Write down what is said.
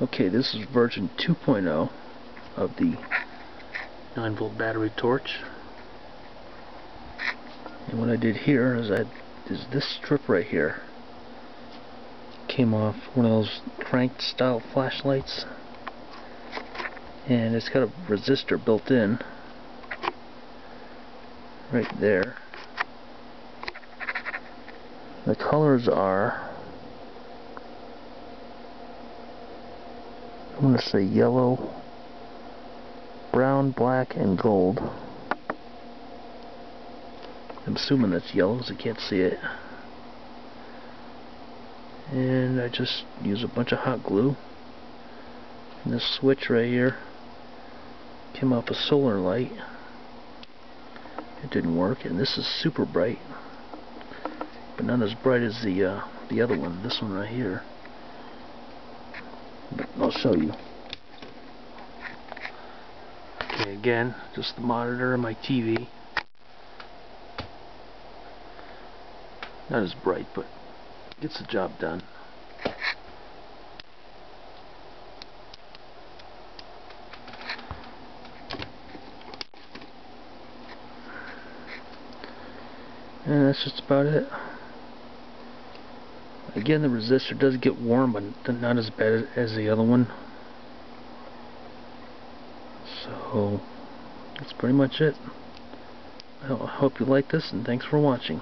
Okay, this is version 2.0 of the 9-volt battery torch. And what I did here is this strip right here came off one of those cranked style flashlights, and it's got a resistor built in right there. The colors are, I'm going to say yellow, brown, black, and gold. I'm assuming that's yellow because I can't see it. And I just use a bunch of hot glue. And this switch right here came off a solar light. It didn't work, and this is super bright, but not as bright as the other one, this one right here. But I'll show you. Okay, again, just the monitor and my TV. Not as bright, but gets the job done. And that's just about it. Again, the resistor does get warm, but not as bad as the other one. So that's pretty much it. I hope you like this, and thanks for watching.